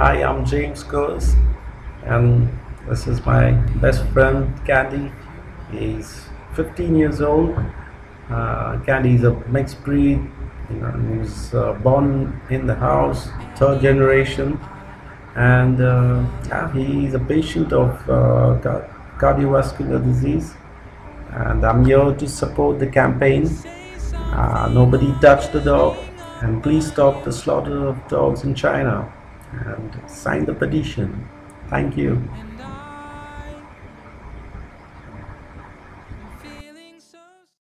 Hi, I'm James Curse, and this is my best friend Candy. He's 15 years old. Candy is a mixed breed. He's born in the house, third generation, and he's a patient of cardiovascular disease. And I'm here to support the campaign. Nobody touch the dog, and please stop the slaughter of dogs in China. And sign the petition. Thank you.